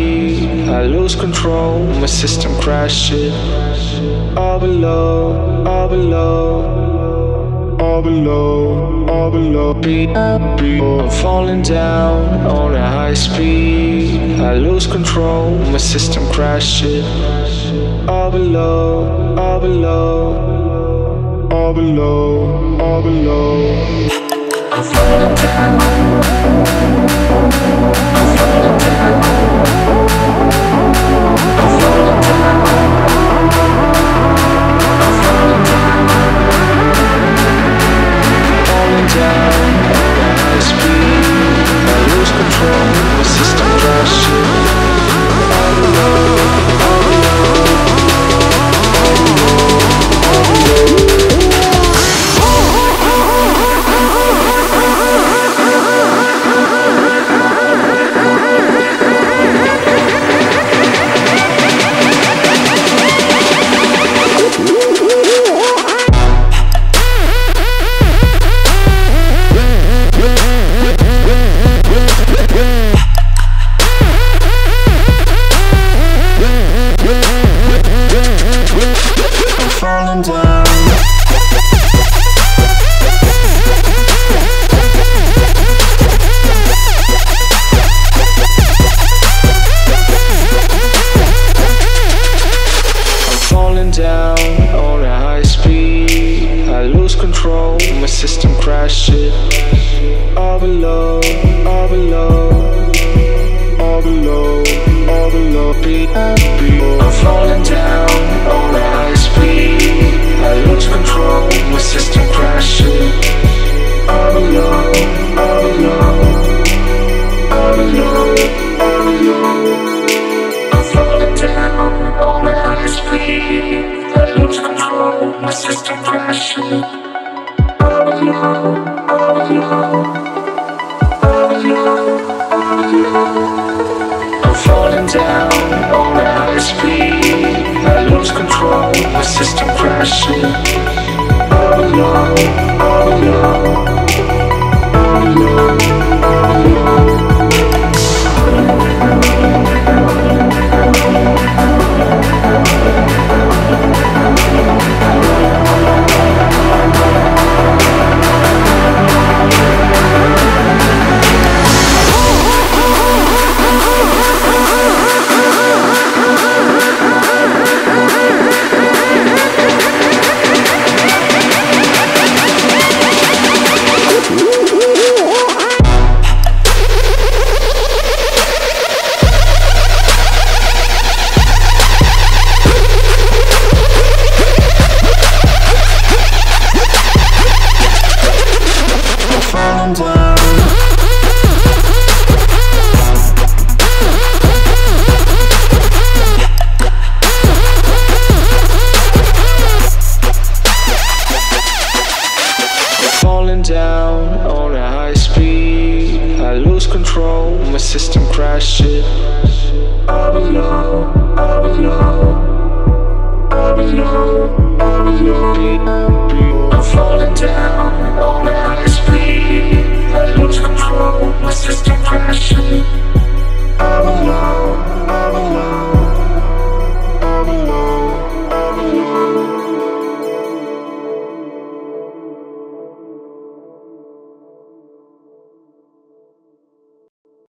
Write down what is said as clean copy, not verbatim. breathe, I lose control, my system crashes. All below, all below, all below, all below. I'm falling down on a high speed, I lose control, my system crashes. All below, all below, all below, all below. I'm falling down, I'm falling down, I'm falling down, I'm falling down, falling down at high speed. I lose control, my system crashes. I'm low, I'm low, I'm low. I'm falling down.